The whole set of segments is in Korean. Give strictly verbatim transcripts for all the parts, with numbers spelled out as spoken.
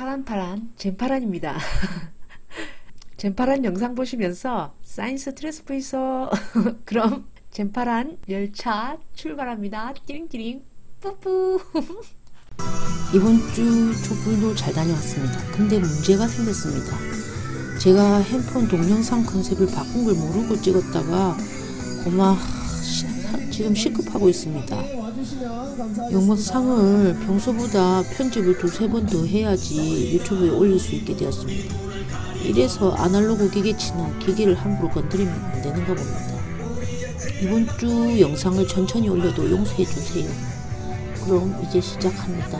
파란파란 잼파란입니다. 잼파란 영상 보시면서 사인 스트레스 푸이소. 그럼 잼파란 열차 출발합니다. 띠링띠링 뿌뿌. 이번 주 촛불도 잘 다녀왔습니다. 근데 문제가 생겼습니다. 제가 핸폰 동영상 컨셉을 바꾼 걸 모르고 찍었다가 고마 지금 시급하고 있습니다. 영상을 평소보다 편집을 두세 번 더 해야지 유튜브에 올릴 수 있게 되었습니다. 이래서 아날로그 기계치나 기기를 함부로 건드리면 안 되는가 봅니다. 이번 주 영상을 천천히 올려도 용서해 주세요. 그럼 이제 시작합니다.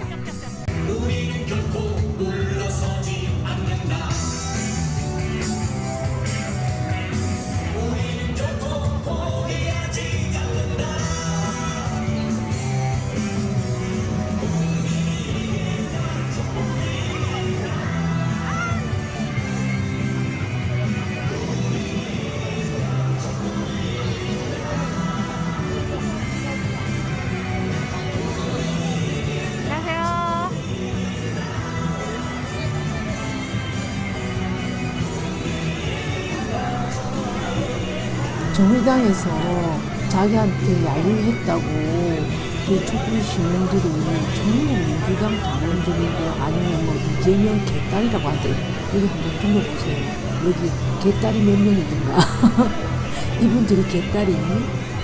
정의당에서 자기한테 야유했다고 그 촛불 시민들이 전부 민주당 당원들인데 아니면 뭐 이재명 개딸이라고 하더니 여기 한번 둘러보세요. 여기 개딸이 몇 명이든가. 이분들이 개딸이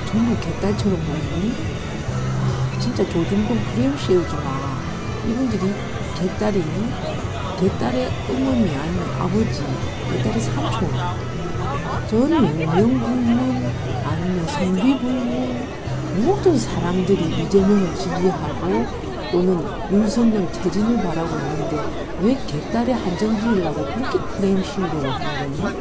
전부 개딸처럼 보이니? 아, 진짜 조준근 프레임 씌우지마. 이분들이 개딸이 개딸의 어머니 아니면 아버지, 개딸의 삼촌, 저는 영국문 아니면 성비불문 모든 사람들이 이재명을 지지하고 또는 윤석열 퇴진을 바라고 있는데 왜 개딸에 한정 지으려고 그렇게 프레임 씌우려고 하는 거냐?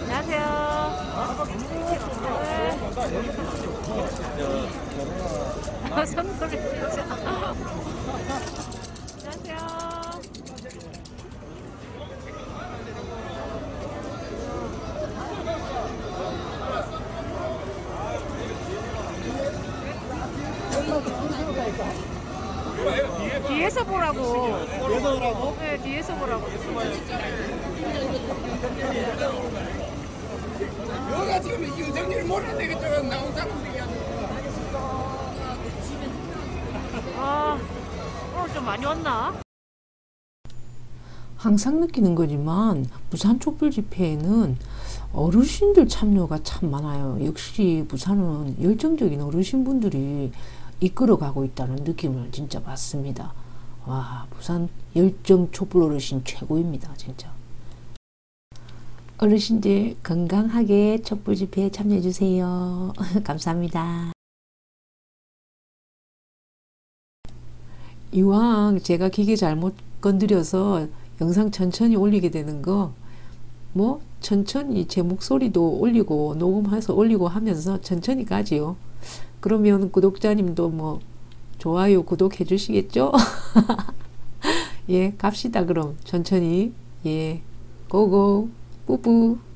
안녕하세요. 아, 선물이 진짜. 안녕하세요. 뒤에서 보라고. 뒤에서 보라고? 네, 뒤에서 보라고. 여기가 지금 윤석열 몰아야 되겠죠? 나온 사람들이 아, 오늘 좀 많이 왔나? 항상 느끼는 거지만 부산 촛불 집회에는 어르신들 참여가 참 많아요. 역시 부산은 열정적인 어르신분들이 이끌어가고 있다는 느낌을 진짜 받습니다. 와, 부산 열정 촛불 어르신 최고입니다. 진짜. 어르신들 건강하게 촛불 집회에 참여해주세요. 감사합니다. 이왕 제가 기계 잘못 건드려서 영상 천천히 올리게 되는 거 뭐 천천히 제 목소리도 올리고 녹음해서 올리고 하면서 천천히 가지요. 그러면 구독자님도 뭐 좋아요 구독해 주시겠죠? 예, 갑시다. 그럼 천천히. 예, 고고 뿌뿌.